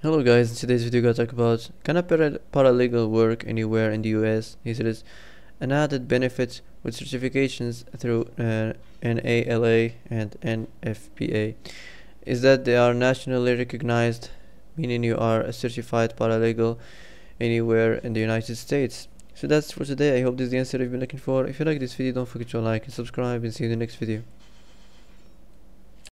Hello guys, in today's video we're gonna talk about can a paralegal work anywhere in the US? He says an added benefit with certifications through NALA and NFPA is that they are nationally recognized, meaning you are a certified paralegal anywhere in the United States. So that's for today. I hope this is the answer you've been looking for. If you like this video, don't forget to like and subscribe, and see you in the next video.